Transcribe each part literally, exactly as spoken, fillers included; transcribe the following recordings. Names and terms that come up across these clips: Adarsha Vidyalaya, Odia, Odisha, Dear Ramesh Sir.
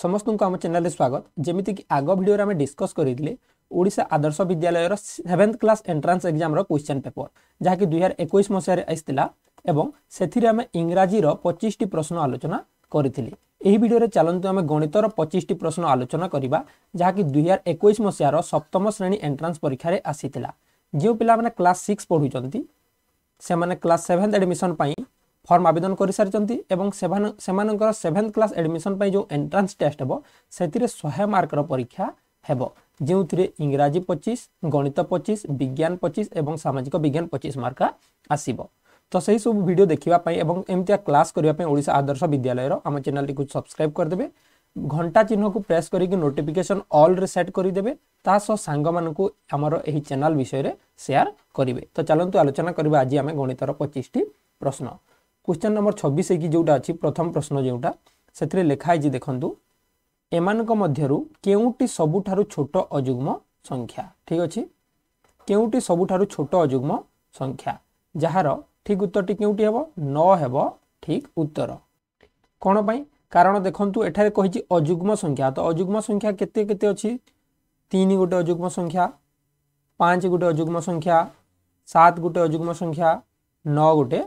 समस्तुं आम चैनल स्वागत जेमिति कि आगो भिडियो आम डिस्कस करें Odisha Adarsha Vidyalaya seventh class entrance exam question paper जहाँकि दुई हजार एक मसीह आईला और से इंग्राजी पच्चीस टी प्रश्न आलोचना करी भिडियो चलते आम गणित पच्चीस टी प्रश्न आलोचना करवा जहाँकि दुई हजार एक मसीहार सप्तम श्रेणी एंट्रांस परीक्षा आसी जो पाने क्लास सिक्स पढ़ुंट से क्लास सेवेन्थ एडमिशन फॉर्म आवेदन कर सारी और सेवेन्थ क्लास एडमिशन जो एंट्रांस टेस्ट हे से सौ मार्कर परीक्षा हे जो इंग्राजी पच्चीस गणित पच्चीस विज्ञान पच्चीस और सामाजिक विज्ञान पच्चीस मार्क आसो तो सही सब वीडियो देखापी और एमती क्लास करने ओडिशा आदर्श विद्यालय आम चैनल को सब्सक्राइब करदे घंटा चिन्ह को प्रेस करके नोटिफिकेशन ऑल रे सेट करदे सांग मानू आमर यही चैनल विषय में शेयर करेंगे। तो चलते आलोचना करवा आज आम गणित पच्चीस टी प्रश्न क्वेश्चन नंबर छब्बीस कि जोटा अच्छी प्रथम प्रश्न जोटा से लिखाई देखूँ एमान मध्यरु केउटी सबुठारु छोट अजुग्म संख्या ठीक अच्छे केउटी सबुठारु छोट अजुग्म संख्या जार ठीक उत्तर टी केउटी हेबो न हेबो ठीक उत्तर कोन पई कारण देखंतु एठारे कहिछि अजुग्म संख्या तो अजुग्म संख्या केते केते अछि तीन गोटे अजुग्म संख्या पाँच गोटे अजुग्म संख्या सात गोटे अजुग्म संख्या नौ गोटे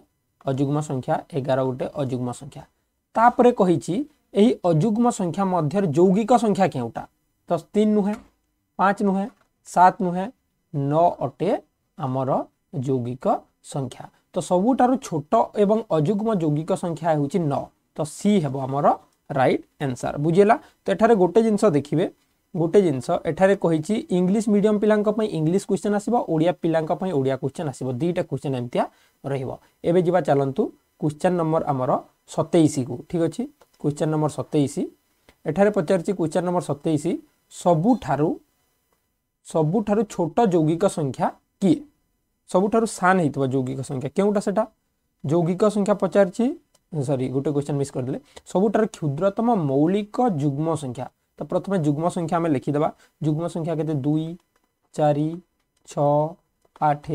अजुग्म संख्या एगार गोटे अजुग्म संख्या तापरे कहिछि यही अजुग्म संख्या मध्य यौगिक संख्या केउटा तो तीन नुहे पाँच नुहे सात नुहे नौ अटे आमर यौगिक संख्या तो सबुठारु छोट एवं अजुग्म यौगिक संख्या होछि नौ तो सी हेबो आमर राइट आंसर बुझेला। तो एठारे गोटे जिनस देखिबे गोटे जिनस एठारे कहिछि इंग्लिश मीडियम पिलांक पई इंग्लिश क्वेश्चन आसीबो ओडिया पिलांक पई ओडिया क्वेश्चन आसीबो दुईटा क्वेश्चन एमतिया रहिबो। एबे जिबा चलंतु क्वेश्चन नंबर आमर सत्ताईस को ठीक अछि क्वेश्चन नंबर सत्ताईस एठारे पचारछि क्वेश्चन नंबर सत्ताईस सबुठारु सबुठारु छोट यौगिक संख्या किए सबुठारु सान हेतबा यौगिक संख्या केउटा सेटा यौगिक संख्या पचारछि सॉरी गोटे क्वेश्चन मिस कर देले सबुठारु क्षुद्रतम मौलिक युग्म संख्या तो प्रथमे युग्म संख्या हमें लिखि देबा युग्म संख्या केते दुई चार छह आठ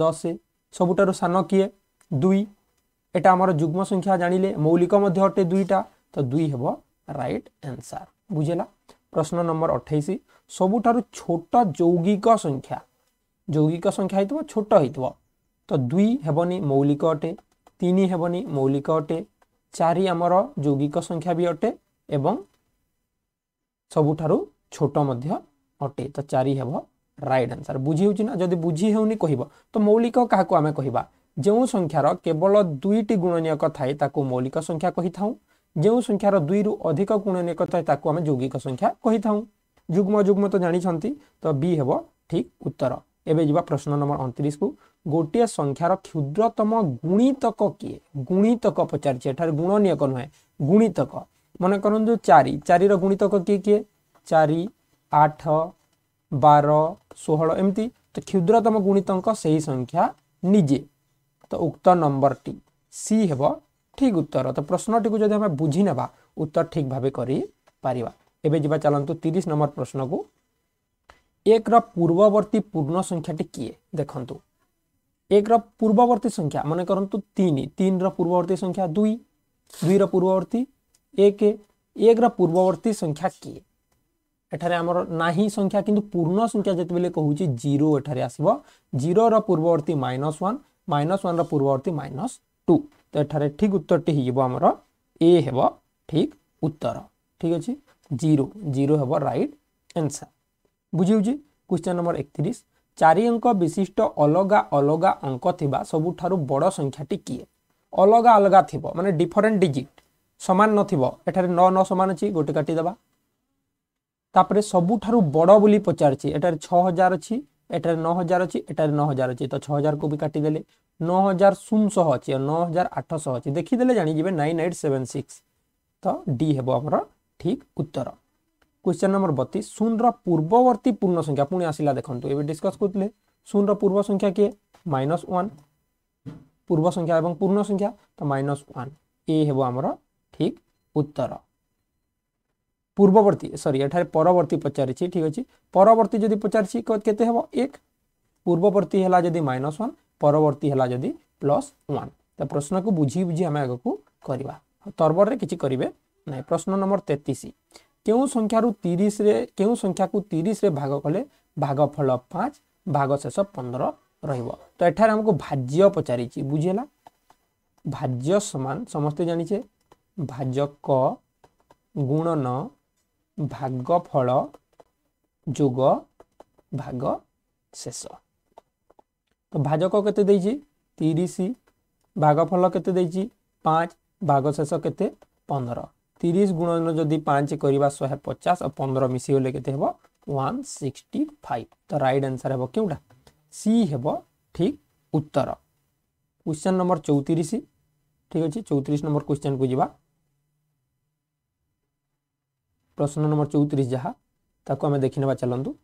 दस सबुठारु सान किए दुई एटा आमर युग्म संख्या जानिले मौलिक मध्य अटे दुईटा तो दुई हेबो राइट आंसर बुझेला। प्रश्न नंबर अट्ठाईस सबुठारु छोट यौगिक संख्या यौगिक संख्या हेतबो छोट हेतबो तो दुई हेबोनी मौलिक अटे तीन हेबोनी मौलिक अटे चार आमर यौगिक संख्या भी अटे एवं सबुठारु छोट मध्य अटे तो चार हेबो राइट आंसर बुझी होउची ना जदि बुझी हेउनी कहिबो तो मौलिक काहाको आमे कहिबा जो संख्यार केवल दुईटी गुणनियक थाए ताकू मौलिक संख्या कही थाऊँ जो संख्यार दुई रु अधिक गुणनियक थाए ताकू आमे यौगिक संख्या कही थाऊँ युग्म युग्म तो जानी तो बी हेबो ठीक उत्तर। एबे जिबा प्रश्न नंबर उनतीस को गोटे संख्यार क्षुद्रतम गुणितक किए गुणितक पचारछि एठार गुणनियक नुहे गुणितक मन करंतु चार चार रो गुणितक किए किए चार आठ बार सोलह एमती तो क्षुद्रतम गुणितक सही संख्या निजे तो उक्त नंबर टी सी हेबो ठीक उत्तर। तो प्रश्नटी को जदि हम बुझी नेबा उत्तर ठीक भाबे करी पारिबा। एबे जिबा चलंतु तीस नंबर प्रश्न को एक रो पूर्ववर्ती पूर्ण संख्या टी किए देखंतु एक रो पूर्ववर्ती संख्या माने करंतु तीन तीन रो पूर्ववर्ती संख्या दुई दुई रो पूर्ववर्ती एक एक रो पूर्ववर्ती संख्या किए एठारे हमर नाही संख्या किंतु पूर्ण संख्या जते बेले कहूची जीरो एठारे आसीबो जीरो रो पूर्ववर्ती माइनस वन माइनस वन पूर्ववर्ती माइनस टू तो एठारे ठीक उत्तर टी हिबो हमरो ए हेबो ठीक उत्तर ठीक अछि जीरो जीरो हेबो राइट आंसर बुझियौ जी। क्वेश्चन नंबर एकतीस चारि अंक विशिष्ट अलगा अलगा अंक थिबा सबुठारु बड़ संख्या टी किए अलगा अलगा थिबो माने डिफरेंट डिजिट समान न थिबो एठारे नौ नौ समान अछि गोटे काटी देबा तापरे सबुठारु बड़ बोली पचारछि एठारे छह हजार अछि एटारे नौ हजार अच्छी एटारे नौ हजार अच्छी तो छह हजार को भी काटी देले नौ हजार शून सौ अच्छी और नौ हजार आठ सौ अच्छी देखीदे जानी जीवे नाइन एट सेवेन सिक्स तो डी हेबो हमर ठीक उत्तर। क्वेश्चन नंबर बत्तीस शून रो पूर्ववर्ती पूर्ण संख्या पुणी आसिला देखंतु एबे डिस्कस करतले शून रो पूर्व संख्या के माइनस वन पूर्व संख्या एवं पूर्ण संख्या तो माइनस वन ए हेबो हमर ठीक उत्तर। पूर्ववर्ती सॉरी एठारे परवर्ती पचारछि ठीक अछि परवर्ती जदि पचारछि केते हेबो एक पूर्ववर्ती हला जदि माइनस वन परवर्ती हला जदि प्लस वन तो प्रश्न को बुझी बुझी हम आगो को करबा तरबर रे किछि करिवे ना। प्रश्न नंबर तेतीस क्यों संख्या रु तीस क्यों संख्या को तीस भाग कले भागफल पाँच भाग शेष पंद्रह रहिबो। तो एठार हमको भाज्य पचारि बुझेला भाज्य समान समस्ते जानिचे भाज्य क गुणन भागफल जोग भाग शेष। तो भाजक केते दैची तीस भागफल केते दैची पाँच भाग शेष केते पंद्रह। तीस गुणन जदि पाँच करिबा शहे पचास और पंद्रह मिसी होले केते हेबो एक सौ पैंसठ। तो राइट आंसर हेबो केउडा सी हेबो ठीक उत्तर। क्वेश्चन नंबर चौतीस ठीक अछि चौतीस नंबर क्वेश्चन को जिबा प्रश्न नंबर चौतीस जहा ताको हमें देखिनबा चलंतु।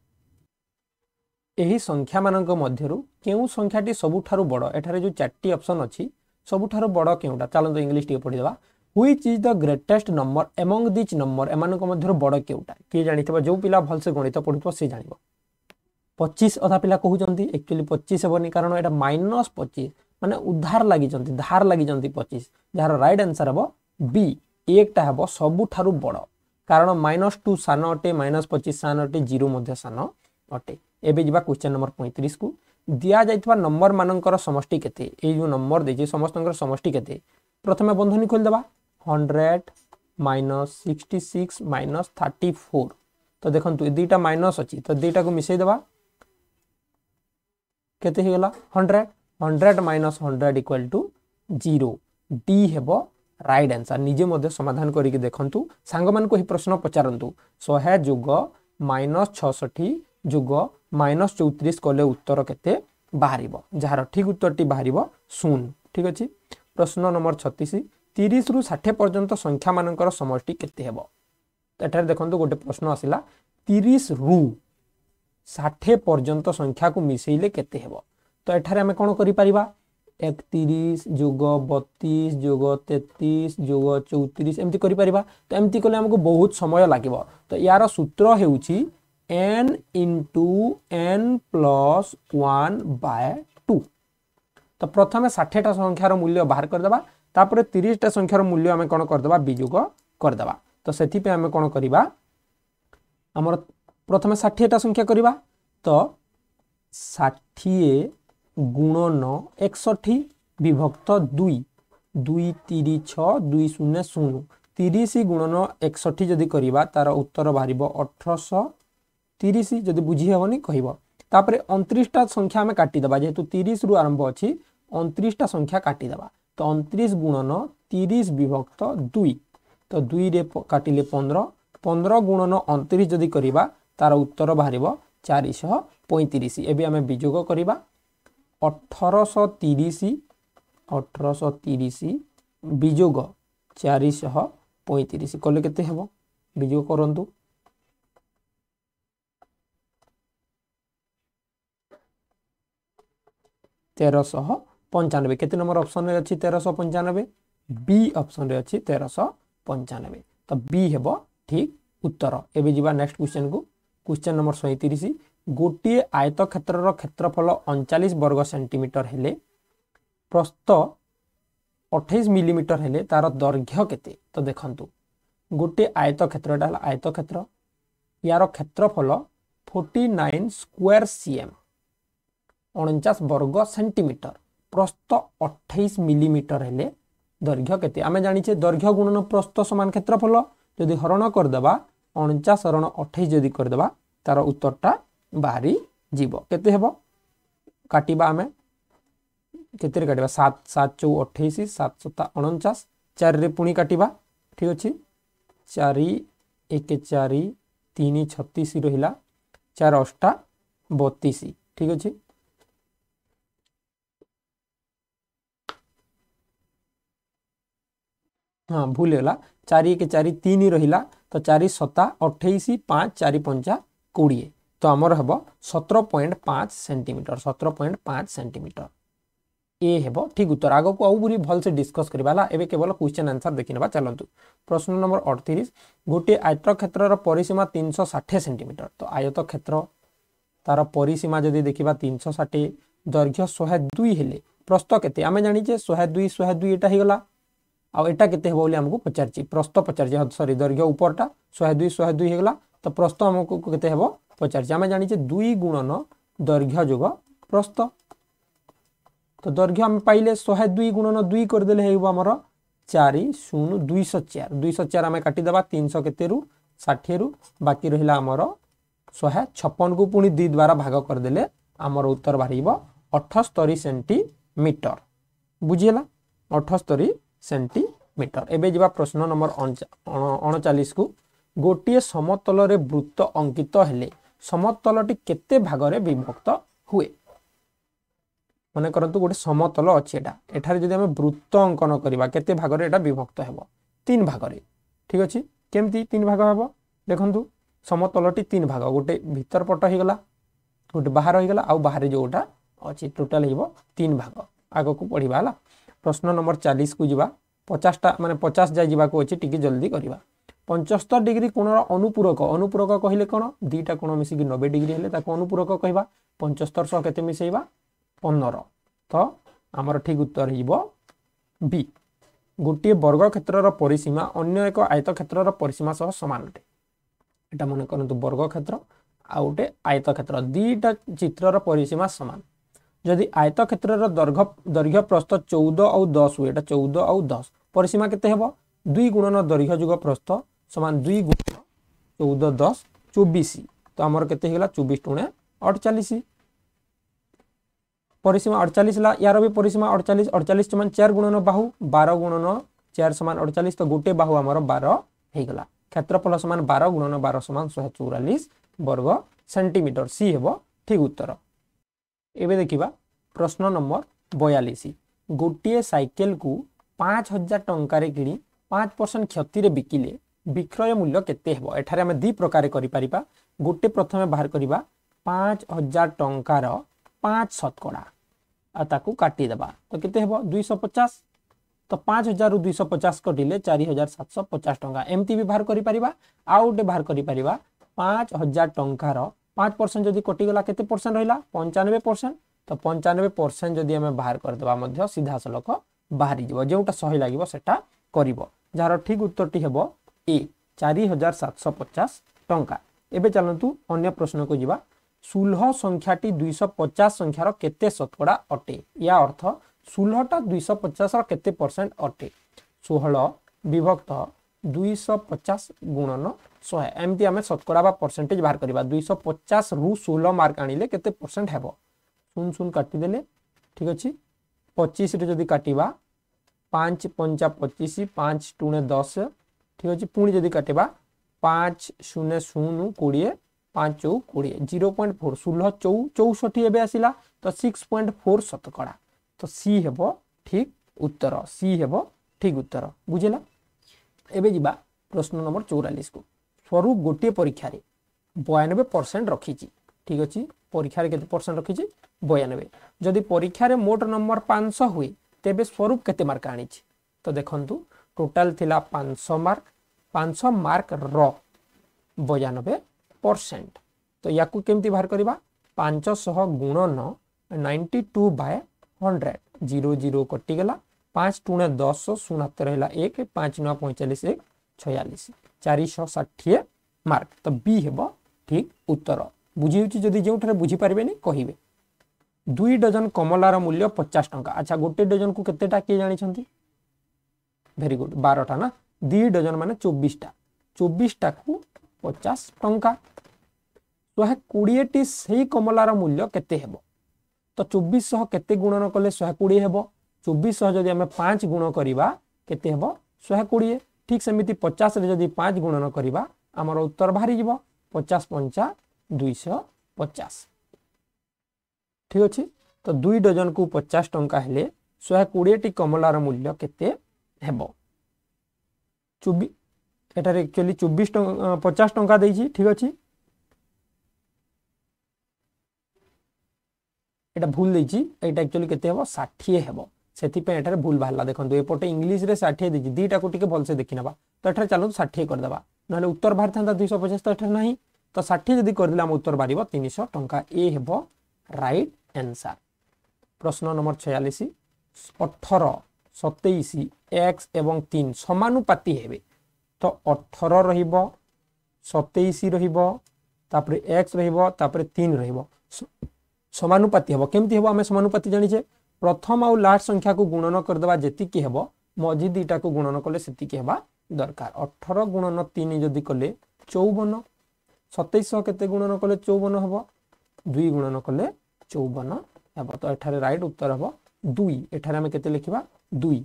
एही संख्या मानक मध्यरु केउ संख्याटी सबुठारु बड़ एठारे जो चारटी ऑप्शन अछि सबुठारु बड़ केउटा चलंतु इंग्लिश टी पढि देबा which is the greatest number among this number एमानक मध्यरु बड़ केउटा के जानितबा जो पिला भलसे गणित पढितो से जानिबो। पच्चीस अधा पिला कहउजंती एक्चुअली पच्चीस हेबनी कारण एटा माइनस पच्चीस माने उधार लागि जंती धार लागि जंती पच्चीस जहार राइट आंसर हबो बी एकटा हबो सबुठारु बड़ कारण माइनस टू सान अटे माइनस पच्चीस सान अटे शून्य मध्य सान अटे। एबे जिबा क्वेश्चन नंबर पैंतीस को दिया जाइतवा नंबर मानकर समष्टि केते ए जो नंबर देजे समस्तकर समष्टि केते प्रथमे बंधनी खोल देबा सौ माइनस छियासठ माइनस चौंतीस। तो देखंतु ए दुईटा माइनस अछि तो दुईटा को मिसै देबा केते हे गेला सौ सौ माइनस सौ इक्वल टू जीरो। डी हेबो राइट आंसर। निजे मध्य समाधान करिके देखंतु सांग मान को ही प्रश्न पचारंतु सौ जोग माइनस छियासठ जोग माइनस चौंतीस कले उत्तर केते बाहरिबो जहार ठीक उत्तर टी बाहरिबो शून्य ठीक अछि। प्रश्न नंबर छत्तीस तीस रु साठ पर्यंत संख्या मानकर समष्टि केते हेबो। एठार देखंतु गोटे प्रश्न आसिला तीस रु साठ पर्यंत संख्या को मिसेइले केते हेबो। तो एठार हम कोन करि परिबा एकतीस जोग बत्तीस जोग तेतीस जोग चौंतीस एमती करि परिबा। तो एमती कोले हमको बहुत समय लागिबो। तो यार सूत्र हेउची n into n plus one by two। तो प्रथमे साठ टा संख्यार मूल्य बाहर कर देबा तापर तीस टा संख्यार मूल्य हमें कोन कर देबा बीजोग कर देबा। तो सेथि पे हमें कोन करिबा हमर प्रथमे साठ टा संख्या करिबा। तो साठ गुणन एकसठ विभक्त दुई दुई तीरी छ दुई शून्य शून्य तीस गुणन एकसठ जदि करिबा तार उत्तर बाहरिबो अठारह तीस जदि बुझी हेवनी कहिबो। तापरे उनतीस टा संख्या में काटी दबा जेतु तीस रु आरंभ अछि उनतीस टा संख्या काटी दबा। तो उनतीस गुणन तीस विभक्त दुई तो दुई रे काटिले पंद्रह पंद्रह गुणन उनतीस जदि करिबा तार उत्तर बाहरिबो चार सौ पैंतीस। एबे हमें वियोग करिबा अठारह सौ तीस वियोग चार सौ पैंतीस कले केते हेबो वियोग करंतु तेरह सौ पंचानबे केते नंबर ऑप्शन रे अछि तेरह सौ पंचानबे बी ऑप्शन रे अछि तेरह सौ पंचानबे। तो बी हेबो ठीक उत्तर। एबे जिबा नेक्स्ट क्वेश्चन को क्वेश्चन नंबर सैंतीस गोटे आयत क्षेत्र रो क्षेत्रफल उनचालीस वर्ग सेंटीमीटर हेले प्रस्थ अट्ठाईस मिलीमीटर हेले तार दैर्घ्य केते। तो देखंतु गोटे आयत क्षेत्रटा हला आयत क्षेत्र यार क्षेत्रफल उनचास स्क्वायर सीएम उनचास वर्ग सेंटीमीटर प्रस्थ अट्ठाईस मिलीमीटर हेले दैर्घ्य केते। आमे जानिचे दैर्घ्य गुणन प्रस्थ समान क्षेत्रफल जदि हरण कर दबा उनचास हरण अट्ठाईस जदि कर दबा तार उत्तरटा बाहरी जीवो केते हेबो काटिबा आमे केते रे काटिबा सात सात चौं अट्ठाईस सात सात उनचास चार रे पुणी काटिबा ठीक अछि चार एक चार तीन छत्तीस रहिला चार आठ बत्तीस ठीक अछि। हाँ भूल होला चार एक चार तीन रहिला तो चार सत्ता अट्ठाईस पाँच चार पंचा बीस। तो हमर हबो सत्रह पॉइंट पाँच सेंटीमीटर सत्रह पॉइंट पाँच सेंटीमीटर ए हेबो ठीक उत्तर। आगो को आउ बुरी भल से डिस्कस करबाला एबे केवल क्वेश्चन आंसर देखिनबा चलंतु। प्रश्न नंबर अड़तीस गोटे आयत क्षेत्र रो परिसीमा तीन सौ साठ सेंटीमीटर। तो आयत क्षेत्र तार परिसीमा जदि देखिबा तीन सौ साठ दैर्घ्य एक सौ दो हेले प्रस्थ केते आमे जानि जे एक सौ दो एक सौ दो एटा हे गेला आ एटा केते हेबो बोली हमको पचारची प्रस्त पचारची सॉरी दैर्घ्य ऊपरटा एक सौ दो एक सौ दो हेगला तो प्रस्त हमको केते हेबो पचारची हम जानि जे दो गुणन दैर्घ्य जोग प्रस्त तो दैर्घ्य हम पाइले एक सौ दो गुणन दो कर देले हेबो हमर चार शून्य दो सौ चार दो सौ चार हम काटी देबा तीन सौ केते रु साठ रु बाकी रहिला हमर एक सौ छप्पन को पुनी दो द्वारा भाग कर देले हमर उत्तर बाहिबो अठहत्तर सेंटीमीटर बुझिला अठहत्तर सेंटीमीटर एबे जेबा प्रश्न नंबर उनतालीस को गोटिए समतल रे वृत्त अंकित हेले समतलटी केते भाग रे विभक्त हुए माने करंतु गोटे समतल अछि एटा एठार जदि हम वृत्त अंकन करिबा केते भाग रे एटा विभक्त हेबो तीन भाग रे ठीक अछि केमती तीन भाग हेबो देखंतु समतलटी तीन भाग गोटे भीतर पट हे गला गोटे बाहर हे गला आ बाहर जोटा अछि टोटल हेबो तीन भाग आगो को पढिबाला प्रश्न नंबर चालीस को जीवा पचास टा माने पचास जाय जीवा को अछि टिकी जल्दी करिवा पचहत्तर डिग्री कोणर अनुपूरक अनुपूरक कहिले कोण दीटा कोण मिसी कि नब्बे डिग्री हेले ताको अनुपूरक कहबा पचहत्तर सह केते मिसेइबा पंद्रह तो हमर ठीक उत्तर हिबो बी गुटी वर्ग क्षेत्रर परिसीमा अन्य एक आयत क्षेत्रर परिसीमा सह समान होते एटा मन करंतु वर्ग क्षेत्र आ उटे आयत क्षेत्र दीटा चित्रर परिसीमा समान जदि आयत क्षेत्रर दर्घ दर्घ्य प्रस्थ चौदह और दस हो एटा चौदह और दस परिसीमा केते हेबो दो गुणन दर्घ्य जुग प्रस्थ समान दो गुणन चौदह दस चौबीस तो हमर केते हेला चौबीस टुणे अड़तालीस परिसीमा अड़तालीस ला यार भी परिसीमा अड़तालीस अड़तालीस समान चार गुणन बाहु बारह गुणन चार समान अड़तालीस तो गोटे बाहु हमर बारह हे गला क्षेत्रफल समान बारह गुणन बारह समान एक सौ चौवालीस वर्ग सेंटीमीटर सी हेबो ठीक उत्तर एबे देखिबा प्रश्न नंबर बयालीस गोटिए साइकिल को पाँच हज़ार टंका रे किनी पाँच परसेंट क्षति रे बिकिले विक्रय मूल्य केते हेबो एठारे हम दि प्रकार करि परिबा गोटे प्रथमे बाहर करिबा पाँच हज़ार टंका रो पाँच शतकड़ा आ ताकू काटी देबा तो केते हेबो दो सौ पचास तो पाँच हज़ार रु दो सौ पचास कटिले चार हज़ार सात सौ पचास टंका एमटी भी बाहर करि परिबा आउटे बाहर करि परिबा पाँच हज़ार टंका रो पाँच परसेंट जदी कटि गला केते परसेंट रहला पचानवे परसेंट तो पचानवे परसेंट जदी हमें बाहर कर देबा मध्य सीधा सलख बाहरि जिवो जेउटा सही लागिवो सेटा करिवो जार ठीक उत्तर टी हेबो ए चार हज़ार सात सौ पचास टंका एबे चलंतु अन्य प्रश्न को जिवा सोलह संख्याटी दो सौ पचास संख्यार केते शतकड़ा अटे या अर्थ सोलह टा दो सौ पचास रा केते परसेंट अटे सोलह विभक्त दो सौ पचास गुणन सौ एमती हमें शतकड़ा बा परसेंटेज बाहर करबा दो सौ पचास रु सोलह मार्क आनिले केते परसेंट हेबो सुन सुन काटि देले ठीक अछि पच्चीस रे जदी काटिबा पाँच पंचा पच्चीस पाँच दूने दस ठीक अछि पुनी जदी काटिबा पाँच शून्य शून्य बीस पाँच कोड़े शून्य पॉइंट चार सोलह चौसठ एबे आसीला तो छह पॉइंट चार शतकड़ा तो सी हेबो ठीक उत्तर सी हेबो ठीक उत्तर बुझेला एबे जिबा प्रश्न नंबर चौवालीस को स्वरूप गोटे परीक्षा रे बानवे परसेंट रखी छी ठीक अछि परीक्षा रे केते परसेंट रखी छी बानवे जदी परीक्षा रे मोट नंबर पाँच सौ होई तेबे स्वरूप केते मार्क आनी छी तो देखंतु टोटल थिला पाँच सौ मार्क पाँच सौ मार्क रो बानवे परसेंट तो याकु केमती बाहर करबा पाँच सौ गुणन बानवे बाय सौ शून्य शून्य कटि गेला पाँच दूने दस सतहत्तर रहला एक पाँच नौ पैंतालीस एक छियालीस चार सौ साठ मार्क तो बी हेबो ठीक उत्तर बुझिउची जदी जेउठरे बुझि पारबेनी कहिबे दो डजन कमलार मूल्य पचास टका अच्छा गोटे डजन को केतेटा के जानि छथि वेरी गुड बारह टा ना दो डजन माने चौबीस टा चौबीस टा को पचास टंका एक सौ बीस टी सही कमलार मूल्य केते हेबो तो चौबीस सौ केते गुणन कले एक सौ बीस हेबो चौबीस सौ जदी हम पाँच गुण करिबा केते हेबो एक सौ बीस ठीक समिति पचास रे जदी पाँच गुणन करिबा हमर उत्तर भारी जिवो पचास पंचा दो सौ पचास ठीक अछि तो दो डजन को पचास टंका हेले एक सौ बीस टी कमलार मूल्य केते हेबो चौबीस एटा एक्चुअली चौबीस पचास टंका देछि ठीक अछि एटा भूल देछि एटा एक्चुअली केते हेबो साठ हेबो सेति पे एटा भूल भाला देखंतु एपोटे इंग्लिश रे साठ देछि दीटा को टिके भल से देखिनबा तो एटा चालू साठ कर देबा नाले उत्तर भारत था दो सौ पचास तो एटा नाही तो साठ यदि कर दिला हम उत्तर बारीबो तीन सौ टंका ए हेबो राइट आंसर प्रश्न नंबर छियालीस अठारह सतैश एक्स एवं तीन समानुपाती हे तो अठर रतैश रपरे एक्स रपरे तीन रमानुपाती हे केमती हे आम समानुपाती जानीचे प्रथम आउ लास्ट संख्या को गुणन करदे जी हे मझी दीटा को गुणन कले से दरकार अठर गुणन तीन जदि कले चौवन सतैश के गुणन कले चौवन हे दुई गुणन कले चौवन हे तो एठारे राइट उत्तर हे दुई एठारे आम केते लिखिबा दुई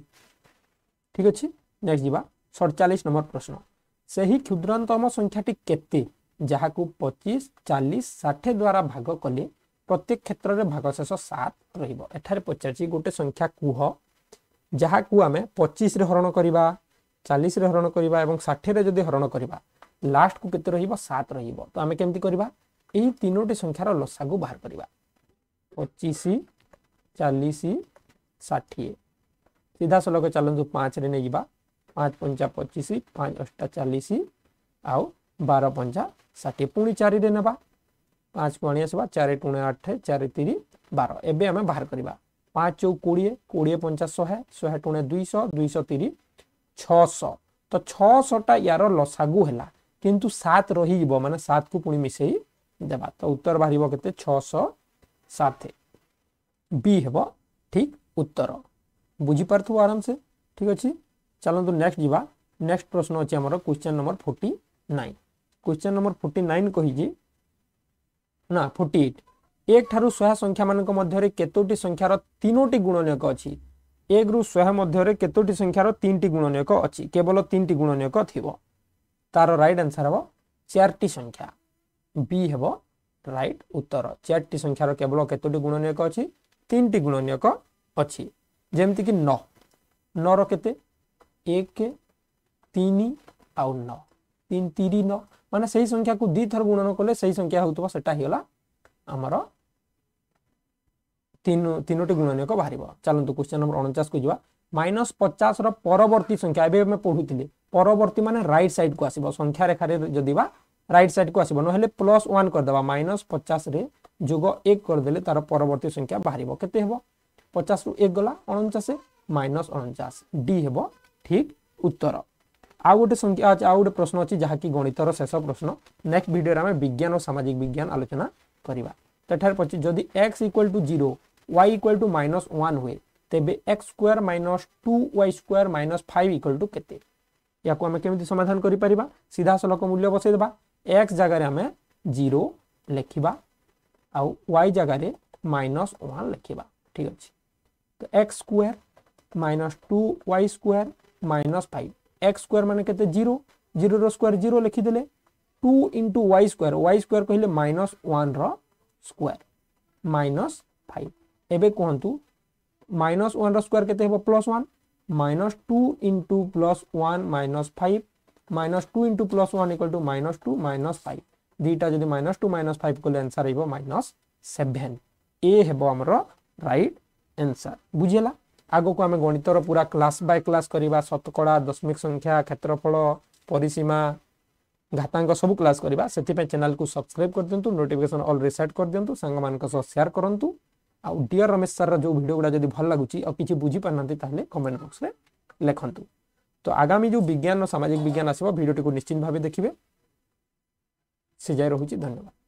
ठीक अछि। नेक्स्ट जीवा सैंतालीस नंबर प्रश्न सही क्षुद्रतम संख्याटी केते जाहाकू पच्चीस चालीस साठ द्वारा भाग कले प्रत्येक क्षेत्र में भागशेष सात रहिबो एठारे पचारछि गोटे संख्या कुह जाहाकू आमे पच्चीस रे हरण करिबा चालीस रे हरण करिबा एवं साठ रे जदि हरण करिबा लास्ट को केते रहिबो सात रहिबो तो आमे केमति करिबा एही तीनोटी संख्यार लसागु बाहर करिबा पच्चीस चालीस षाठी सीधा सलग चलत पाँच रे नहीं पाँच पंचा पचीस पाँच अष्टा चालीस आउ बार पंचा षाठी पुणी चारि रे नेबा पाँच को आसवा चार टूणे आठ चार तीन बार एबे आम बाहर करवा पाँच चौ कोड़े कोड़े पंचा शहे शहे टूणे दुईश दुईश तीन छश तो छशटा यार लसागु है किंतु सात रही माने सात को पुणी मिसई देवा तो उत्तर बाहर के छश साथ बी हेब ठीक उत्तर बुझी पार्थु आराम से ठीक अच्छे चलत। नेक्स्ट जीवा नेक्स्ट प्रश्न अच्छे आमर question number forty nine question number forty nine कही ना फोर्टी एट एक ठारू शहे संख्या मान मध्य केतोटी संख्यार तीनोटी गुणनीयक अच्छी एक रु शहे मध्य केतोटी संख्यार तीन टी गुणनीयक अच्छी केवल तीन टी गुणनीयक थिबो तार राइट आंसर हेब चारटी संख्या बी हेब राइट उत्तर चारटी संख्यार केवल केतोटी गुणनीयक अच्छी तीन टी गुणनीयक अच्छी जेमती कि नौ नौ केते एक तीन आउ नौ तीन तीरी नौ माने सही संख्या को दी थर गुणन कले सही संख्या होतबो सेटा हिला हमरो तीन तीनोटी गुणनीयक बाहरिबो। चलंतु क्वेश्चन नंबर उनचास को जीवा माइनस पचास रो परवर्ती संख्या एबे हम पढुतिले परवर्ती माने राइट साइड को आसीबो संख्या रेखा रे जदीबा राइट साइड को आसीबो नहले प्लस वन कर दबा माइनस पचास रे जोग एक कर देले तार परवर्ती संख्या बाहरिबो केते हेबो पचास रु एक गला उनचास माइनस उनचास डी हेबो ठीक उत्तर। आ गोटे संख्या आ गोटे प्रश्न अछि जहा कि गणितर शेष प्रश्न नेक्स्ट भिडियो रे विज्ञान और सामाजिक विज्ञान आलोचना करिबा तठार पछि जदि x equal to zero y equal to minus one होए तबे x square minus two y square minus five equal to केते या को हम केमिति समाधान करि परिबा सीधा सलख मूल्य बसे देबा x जगह रे हम जीरो लेखिबा आ y जगह रे माइनस वन लेखिबा ठीक अछि तो x square minus two y square minus five x square माने केते जीरो जीरो रो स्क्वायर जीरो लिखि देले two into y square y square कहले माइनस वन रो स्क्वायर माइनस फाइव एबे कहंतु माइनस वन रो स्क्वायर केते हेबो plus one minus two into plus one minus five minus two into plus one equal to minus two minus five दुईटा जदि minus two minus five कले answer आइबो minus seven ए हेबो हमरो राइट आंसर बुझेला। आगो को आम गणितर पूरा क्लास बाय क्लास करवा शतकड़ा दशमिक संख्या क्षेत्रफल परिसीमा घातांक सब क्लास करवा से चैनल को सब्सक्राइब कर दिंतु नोटिफिकेशन ऑल रे सेट कर दिंतु संग मान सह शेयर करूँ आ डियर रमेश सर जो वीडियो गुड़ा जब भल लगुच और किसी बुझीपारे कमेंट बॉक्स में लिखतु तो आगामी जो विज्ञान और सामाजिक विज्ञान आसो भिडियो निश्चित भाव देखिए से जाए रोचे धन्यवाद।